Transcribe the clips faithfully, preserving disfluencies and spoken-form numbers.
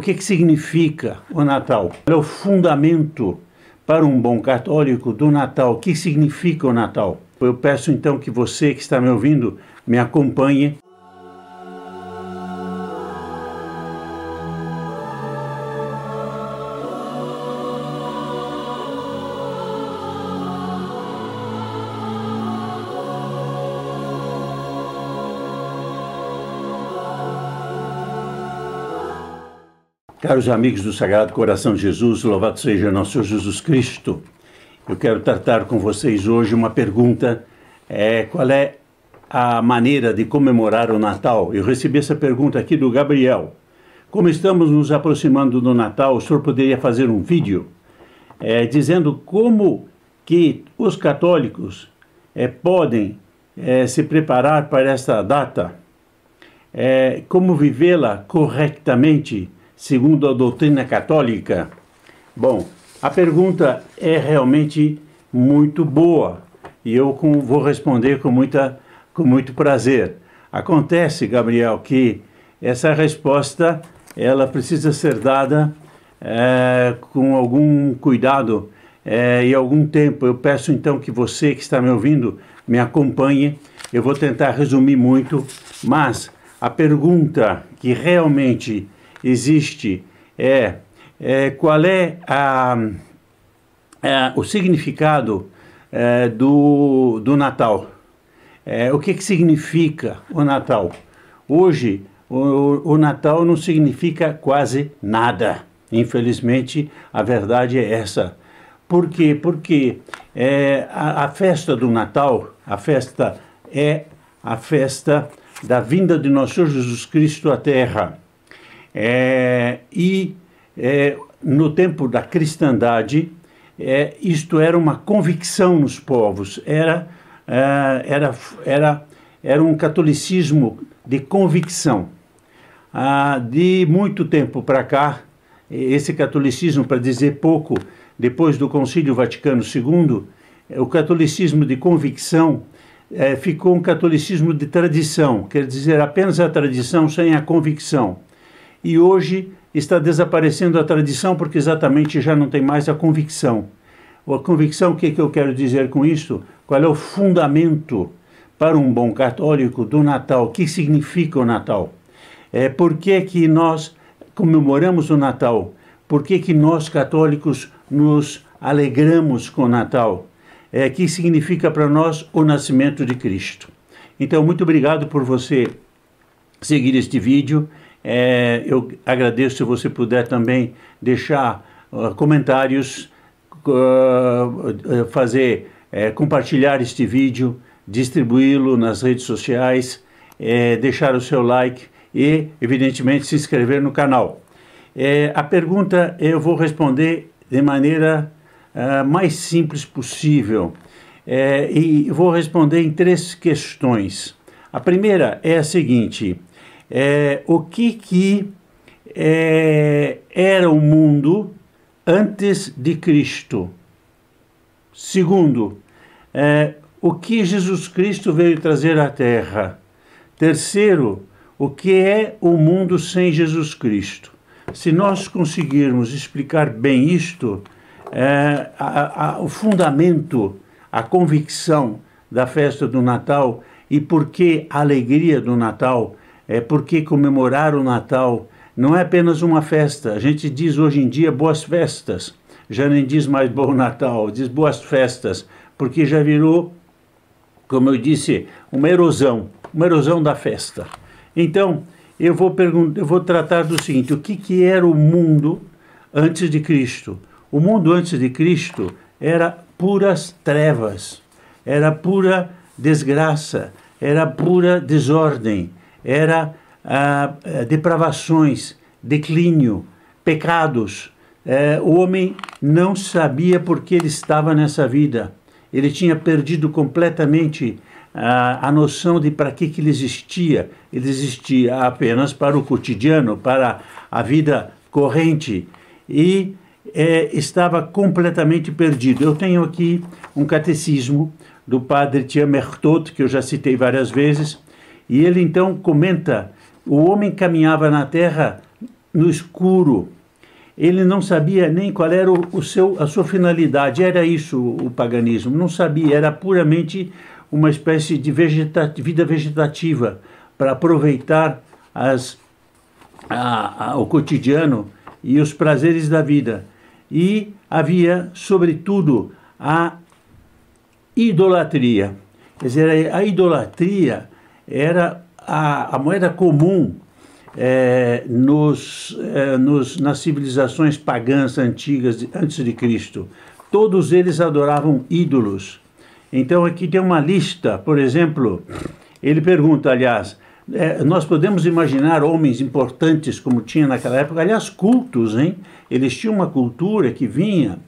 que, que significa o Natal? É o fundamento para um bom católico do Natal. O que significa o Natal? Eu peço então que você que está me ouvindo me acompanhe. Caros amigos do Sagrado Coração de Jesus, louvado seja nosso Jesus Cristo. Eu quero tratar com vocês hoje uma pergunta, é, qual é a maneira de comemorar o Natal? Eu recebi essa pergunta aqui do Gabriel. Como estamos nos aproximando do Natal, o senhor poderia fazer um vídeo é, dizendo como que os católicos é, podem é, se preparar para esta data, é, como vivê-la corretamente, segundo a doutrina católica? Bom, a pergunta é realmente muito boa e eu com, vou responder com, muita, com muito prazer. Acontece, Gabriel, que essa resposta ela precisa ser dada é, com algum cuidado é, e algum tempo. Eu peço então que você que está me ouvindo me acompanhe. Eu vou tentar resumir muito, mas a pergunta que realmente existe é, é qual é, a, é o significado é, do, do Natal, é, o que, que significa o Natal. Hoje o, o Natal não significa quase nada, infelizmente a verdade é essa. Por quê? Porque é, a, a festa do Natal, a festa é a festa da vinda de nosso Senhor Jesus Cristo à Terra. É, e é, no tempo da cristandade, é, isto era uma convicção nos povos, era, é, era, era, era um catolicismo de convicção. Ah, de muito tempo para cá, esse catolicismo, para dizer pouco, depois do Concílio Vaticano segundo, o catolicismo de convicção é, ficou um catolicismo de tradição, quer dizer, apenas a tradição sem a convicção. E hoje está desaparecendo a tradição porque exatamente já não tem mais a convicção. A convicção, o que, que eu quero dizer com isso? Qual é o fundamento para um bom católico do Natal? O que significa o Natal? É, por que, que nós comemoramos o Natal? Por que, que nós católicos nos alegramos com o Natal? É, que significa para nós o nascimento de Cristo. Então, muito obrigado por você seguir este vídeo. É, eu agradeço se você puder também deixar uh, comentários, uh, fazer, uh, compartilhar este vídeo, distribuí-lo nas redes sociais, uh, deixar o seu like e, evidentemente, se inscrever no canal. Uh, a pergunta eu vou responder de maneira uh, mais simples possível uh, e vou responder em três questões. A primeira é a seguinte: É, o que, que é, era o mundo antes de Cristo? Segundo, é, o que Jesus Cristo veio trazer à Terra? Terceiro, o que é o mundo sem Jesus Cristo? Se nós conseguirmos explicar bem isto, é, a, a, o fundamento, a convicção da festa do Natal e por que a alegria do Natal, é porque comemorar o Natal não é apenas uma festa. A gente diz hoje em dia boas festas, já nem diz mais bom Natal, diz boas festas, porque já virou, como eu disse, uma erosão, uma erosão da festa. Então, eu vou, eu vou tratar do seguinte: o que, que era o mundo antes de Cristo? O mundo antes de Cristo era puras trevas, era pura desgraça, era pura desordem, era ah, depravações, declínio, pecados. É, o homem não sabia por que ele estava nessa vida. Ele tinha perdido completamente ah, a noção de para que, que ele existia. Ele existia apenas para o cotidiano, para a vida corrente. E é, estava completamente perdido. Eu tenho aqui um catecismo do padre Tian Mertot, que eu já citei várias vezes. E ele então comenta: o homem caminhava na terra no escuro. Ele não sabia nem qual era o, o seu, a sua finalidade. Era isso o paganismo. Não sabia, era puramente uma espécie de vegeta, vida vegetativa para aproveitar as, a, a, o cotidiano e os prazeres da vida. E havia, sobretudo, a idolatria. Quer dizer, a idolatria era a, a moeda comum é, nos, é, nos, nas civilizações pagãs antigas, antes de Cristo. Todos eles adoravam ídolos. Então aqui tem uma lista, por exemplo, ele pergunta, aliás, é, nós podemos imaginar homens importantes como tinha naquela época, aliás, cultos, hein? Eles tinham uma cultura que vinha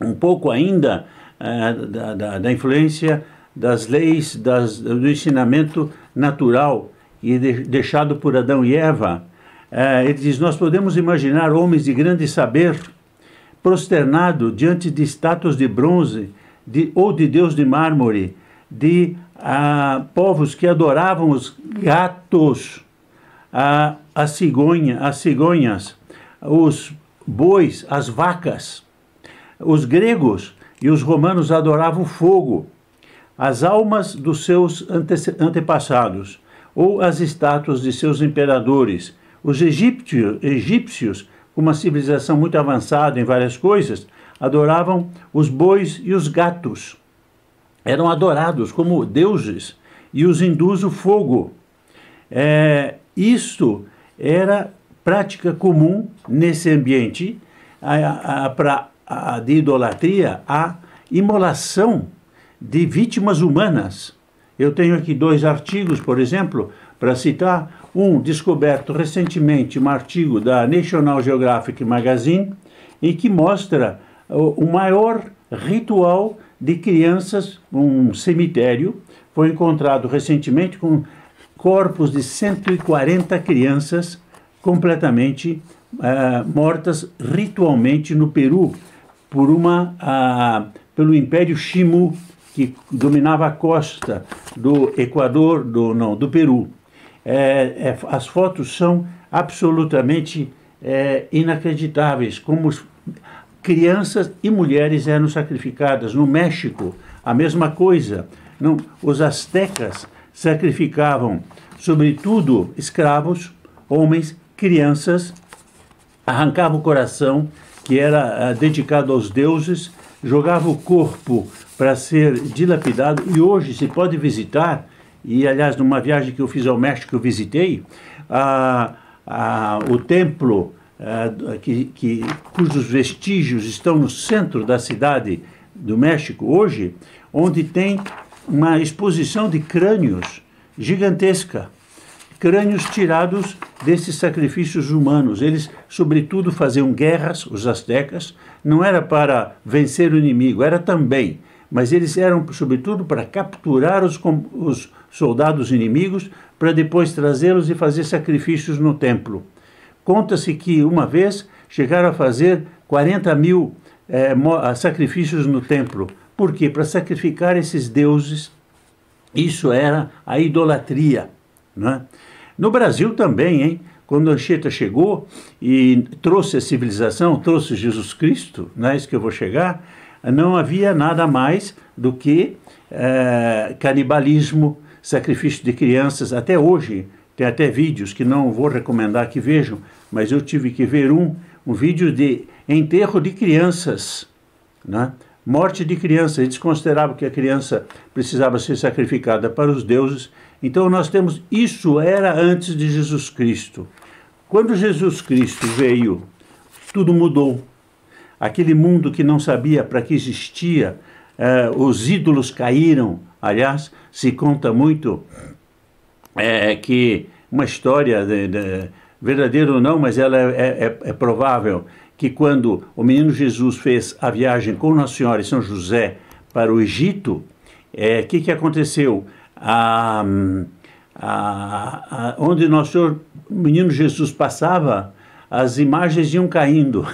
um pouco ainda é, da, da, da influência das leis, das, do ensinamento natural e de, deixado por Adão e Eva. É, ele diz, nós podemos imaginar homens de grande saber, prosternados diante de estátuas de bronze de, ou de deus de mármore, de ah, povos que adoravam os gatos, ah, a cigonha, as cigonhas, os bois, as vacas. Os gregos e os romanos adoravam o fogo, as almas dos seus antepassados, ou as estátuas de seus imperadores. Os egípcios, egípcios, uma civilização muito avançada em várias coisas, adoravam os bois e os gatos. Eram adorados como deuses, e os hindus o fogo. É, isso era prática comum nesse ambiente a, a, pra, a, de idolatria, a imolação de vítimas humanas. Eu tenho aqui dois artigos, por exemplo, para citar, um descoberto recentemente, um artigo da National Geographic Magazine, em que mostra o maior ritual de crianças, um cemitério, foi encontrado recentemente com corpos de cento e quarenta crianças completamente uh, mortas ritualmente no Peru, por uma, uh, pelo Império Chimú, que dominava a costa do Equador, do, não, do Peru. É, é, as fotos são absolutamente é, inacreditáveis, como crianças e mulheres eram sacrificadas. No México, a mesma coisa. Não, os astecas sacrificavam, sobretudo, escravos, homens, crianças, arrancavam o coração, que era uh, dedicado aos deuses, jogava o corpo para ser dilapidado, e hoje se pode visitar, e aliás numa viagem que eu fiz ao México eu visitei, a, a, o templo a, que, que, cujos vestígios estão no centro da cidade do México hoje, onde tem uma exposição de crânios gigantesca, crânios tirados desses sacrifícios humanos. Eles, sobretudo, faziam guerras, os astecas, não era para vencer o inimigo, era também, mas eles eram, sobretudo, para capturar os, os soldados inimigos, para depois trazê-los e fazer sacrifícios no templo. Conta-se que, uma vez, chegaram a fazer quarenta mil eh, sacrifícios no templo. Por quê? Para sacrificar esses deuses. Isso era a idolatria, não é? No Brasil também, hein? Quando Anchieta chegou e trouxe a civilização, trouxe Jesus Cristo, não é isso que eu vou chegar, não havia nada mais do que é, canibalismo, sacrifício de crianças. Até hoje, tem até vídeos que não vou recomendar que vejam, mas eu tive que ver um, um vídeo de enterro de crianças, né? Morte de crianças. Eles consideravam que a criança precisava ser sacrificada para os deuses. Então nós temos, isso era antes de Jesus Cristo. Quando Jesus Cristo veio, tudo mudou. Aquele mundo que não sabia para que existia, eh, os ídolos caíram. Aliás, se conta muito eh, que uma história, de, de, verdadeira ou não, mas ela é, é, é provável, que quando o menino Jesus fez a viagem com Nossa Senhora e São José para o Egito, o eh, que, que aconteceu? A, a, a, onde Nosso Senhor, o menino Jesus passava, as imagens iam caindo.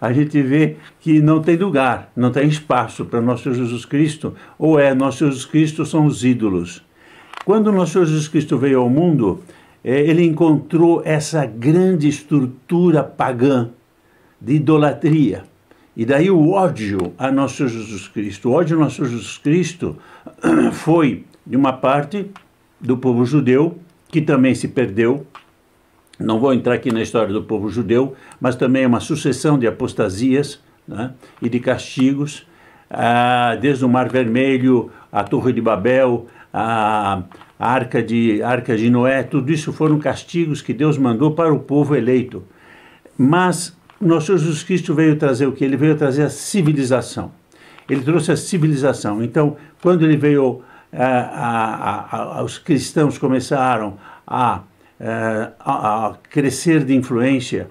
A gente vê que não tem lugar, não tem espaço para Nosso Senhor Jesus Cristo, ou é Nosso Senhor Jesus Cristo, são os ídolos. Quando Nosso Senhor Jesus Cristo veio ao mundo, ele encontrou essa grande estrutura pagã de idolatria. E daí o ódio a nosso Jesus Cristo. O ódio a nosso Jesus Cristo foi de uma parte do povo judeu, que também se perdeu. Não vou entrar aqui na história do povo judeu, mas também é uma sucessão de apostasias, né, e de castigos, ah, desde o Mar Vermelho, a Torre de Babel, a Arca de, Arca de Noé, tudo isso foram castigos que Deus mandou para o povo eleito. Mas nosso Jesus Cristo veio trazer o que? Ele veio trazer a civilização. Ele trouxe a civilização. Então, quando ele veio, a, a, a, a, os cristãos começaram a, a, a crescer de influência,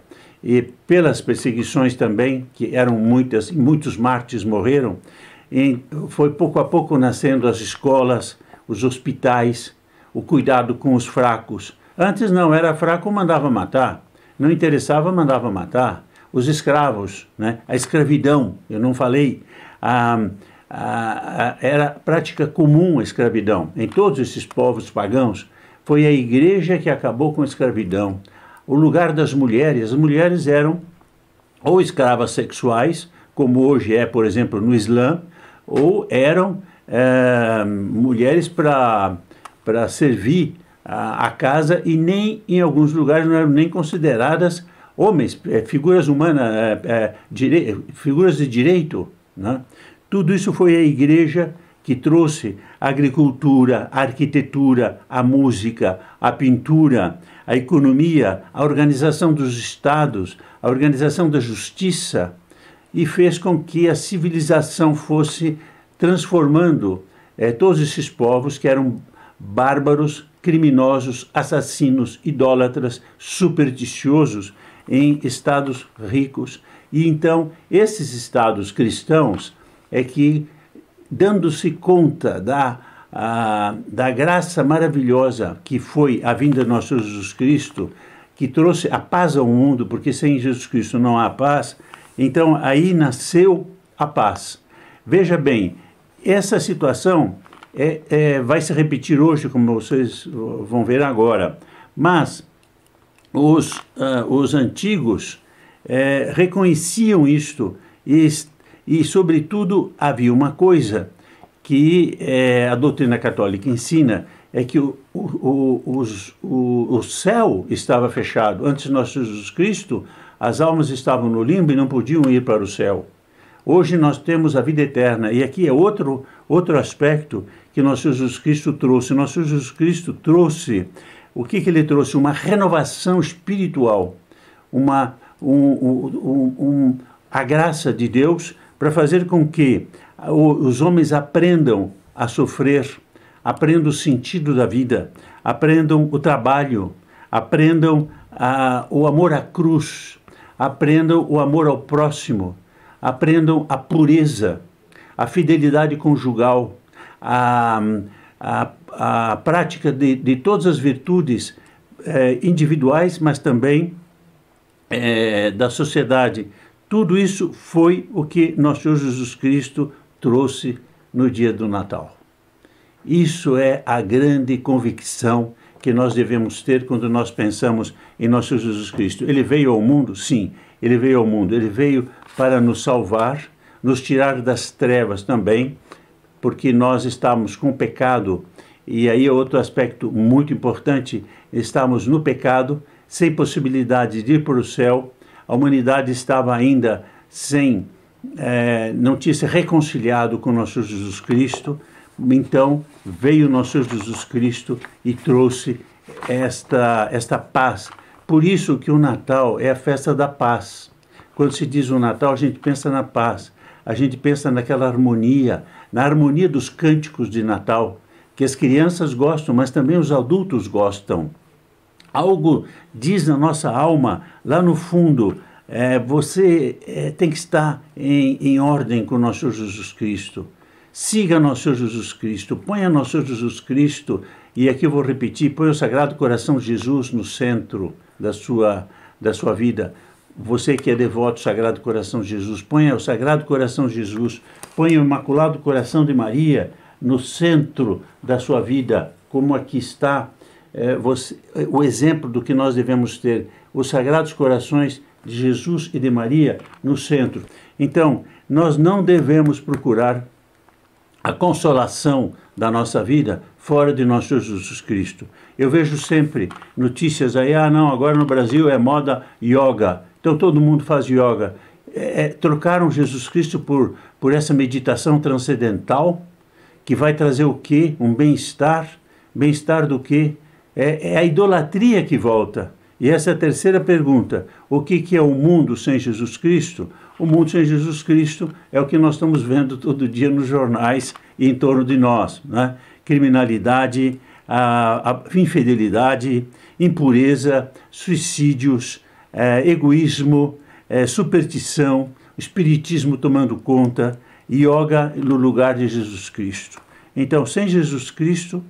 e pelas perseguições também, que eram muitas, e muitos mártires morreram, e foi pouco a pouco nascendo as escolas, os hospitais, o cuidado com os fracos. Antes não, era fraco, mandava matar. Não interessava, mandava matar. Os escravos, né? A escravidão, eu não falei, a, a, a, era prática comum a escravidão. Em todos esses povos pagãos, foi a igreja que acabou com a escravidão. O lugar das mulheres, as mulheres eram ou escravas sexuais, como hoje é, por exemplo, no Islã, ou eram é, mulheres para para servir a, a casa, e nem em alguns lugares não eram nem consideradas homens, é, figuras humanas, é, é, dire, figuras de direito, né? Tudo isso foi a igreja que trouxe a agricultura, a arquitetura, a música, a pintura, a economia, a organização dos estados, a organização da justiça, e fez com que a civilização fosse transformando eh, todos esses povos que eram bárbaros, criminosos, assassinos, idólatras, supersticiosos, em estados ricos. E então esses estados cristãos é que, dando-se conta da, a, da graça maravilhosa que foi a vinda de nosso Jesus Cristo, que trouxe a paz ao mundo, porque sem Jesus Cristo não há paz, então aí nasceu a paz. Veja bem, essa situação é, é, vai se repetir hoje, como vocês vão ver agora, mas os, uh, os antigos é, reconheciam isto, e E, sobretudo, havia uma coisa que é, a doutrina católica ensina, é que o, o, os, o, o céu estava fechado. Antes de nosso Jesus Cristo, as almas estavam no limbo e não podiam ir para o céu. Hoje nós temos a vida eterna, e aqui é outro, outro aspecto que nosso Jesus Cristo trouxe. Nosso Jesus Cristo trouxe, o que, que ele trouxe? Uma renovação espiritual, uma, um, um, um, a graça de Deus, para fazer com que os homens aprendam a sofrer, aprendam o sentido da vida, aprendam o trabalho, aprendam a, o amor à cruz, aprendam o amor ao próximo, aprendam a pureza, a fidelidade conjugal, a, a, a prática de, de todas as virtudes eh, individuais, mas também eh, da sociedade. Tudo isso foi o que nosso Senhor Jesus Cristo trouxe no dia do Natal. Isso é a grande convicção que nós devemos ter quando nós pensamos em nosso Senhor Jesus Cristo. Ele veio ao mundo? Sim, ele veio ao mundo. Ele veio para nos salvar, nos tirar das trevas também, porque nós estávamos com pecado. E aí é outro aspecto muito importante, estávamos no pecado, sem possibilidade de ir para o céu. A humanidade estava ainda sem, eh, não tinha se reconciliado com nosso Jesus Cristo. Então veio nosso Jesus Cristo e trouxe esta, esta paz. Por isso que o Natal é a festa da paz. Quando se diz o Natal, a gente pensa na paz. A gente pensa naquela harmonia, na harmonia dos cânticos de Natal, que as crianças gostam, mas também os adultos gostam. Algo diz na nossa alma, lá no fundo, é, você é, tem que estar em, em ordem com o nosso Jesus Cristo. Siga nosso Jesus Cristo, ponha nosso Jesus Cristo, e aqui eu vou repetir, põe o Sagrado Coração de Jesus no centro da sua, da sua vida. Você que é devoto do Sagrado Coração de Jesus, ponha o Sagrado Coração de Jesus, ponha o Imaculado Coração de Maria no centro da sua vida, como aqui está. é, você, o exemplo do que nós devemos ter, os Sagrados Corações de Jesus e de Maria no centro. Então, nós não devemos procurar a consolação da nossa vida fora de nosso Jesus Cristo. Eu vejo sempre notícias aí, ah não, agora no Brasil é moda yoga, então todo mundo faz yoga. É, trocaram Jesus Cristo por, por essa meditação transcendental, que vai trazer o quê? Um bem-estar. Bem-estar do quê? É, é a idolatria que volta. E essa é a terceira pergunta. O que, que é o mundo sem Jesus Cristo? O mundo sem Jesus Cristo é o que nós estamos vendo todo dia nos jornais e em torno de nós, né? Criminalidade, a, a infidelidade, impureza, suicídios, é, egoísmo, é, superstição, espiritismo tomando conta, yoga no lugar de Jesus Cristo. Então, sem Jesus Cristo,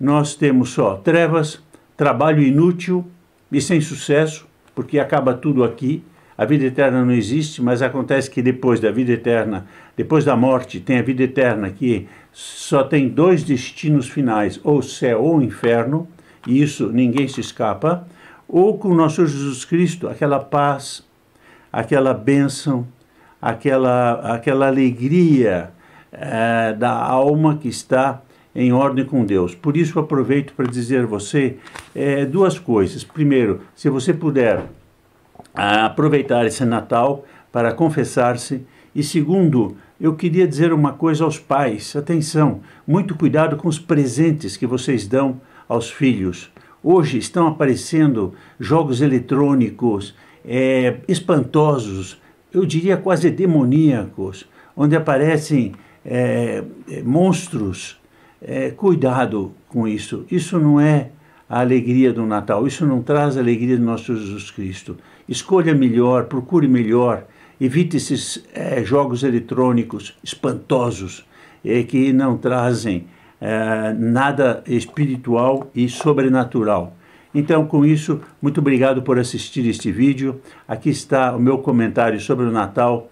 nós temos só trevas, trabalho inútil e sem sucesso, porque acaba tudo aqui. A vida eterna não existe, mas acontece que depois da vida eterna, depois da morte, tem a vida eterna, que só tem dois destinos finais, ou céu ou inferno, e isso ninguém se escapa, ou com o nosso Jesus Cristo, aquela paz, aquela bênção, aquela, aquela alegria é, da alma que está em ordem com Deus. Por isso aproveito para dizer a você é, duas coisas. Primeiro, se você puder aproveitar esse Natal para confessar-se. E segundo, eu queria dizer uma coisa aos pais. Atenção, muito cuidado com os presentes que vocês dão aos filhos. Hoje estão aparecendo jogos eletrônicos é, espantosos, eu diria quase demoníacos, onde aparecem é, monstros. É, cuidado com isso. Isso não é a alegria do Natal. Isso não traz a alegria do nosso Jesus Cristo. Escolha melhor, procure melhor. Evite esses é, jogos eletrônicos espantosos é, que não trazem é, nada espiritual e sobrenatural. Então, com isso, muito obrigado por assistir este vídeo. Aqui está o meu comentário sobre o Natal.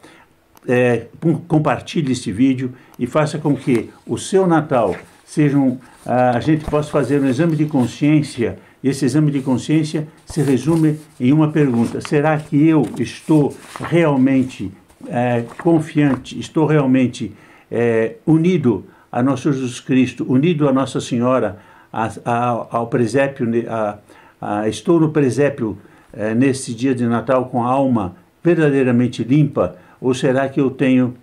É, compartilhe este vídeo e faça com que o seu Natal seja um... A gente possa fazer um exame de consciência. E esse exame de consciência se resume em uma pergunta. Será que eu estou realmente é, confiante, estou realmente é, unido a nosso Jesus Cristo, unido a Nossa Senhora, a, a, ao presépio, a, a, estou no presépio é, nesse dia de Natal com a alma verdadeiramente limpa? Ou será que eu tenho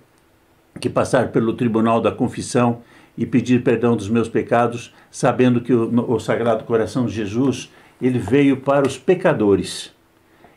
que passar pelo tribunal da confissão e pedir perdão dos meus pecados, sabendo que o, o Sagrado Coração de Jesus, ele veio para os pecadores.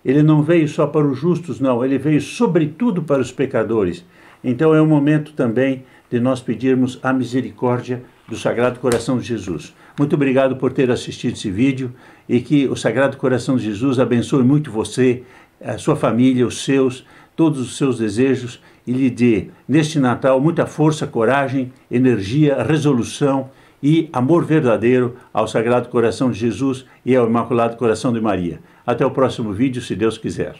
Ele não veio só para os justos, não. Ele veio sobretudo para os pecadores. Então é um momento também de nós pedirmos a misericórdia do Sagrado Coração de Jesus. Muito obrigado por ter assistido esse vídeo e que o Sagrado Coração de Jesus abençoe muito você, a sua família, os seus, todos os seus desejos e lhe dê, neste Natal, muita força, coragem, energia, resolução e amor verdadeiro ao Sagrado Coração de Jesus e ao Imaculado Coração de Maria. Até o próximo vídeo, se Deus quiser.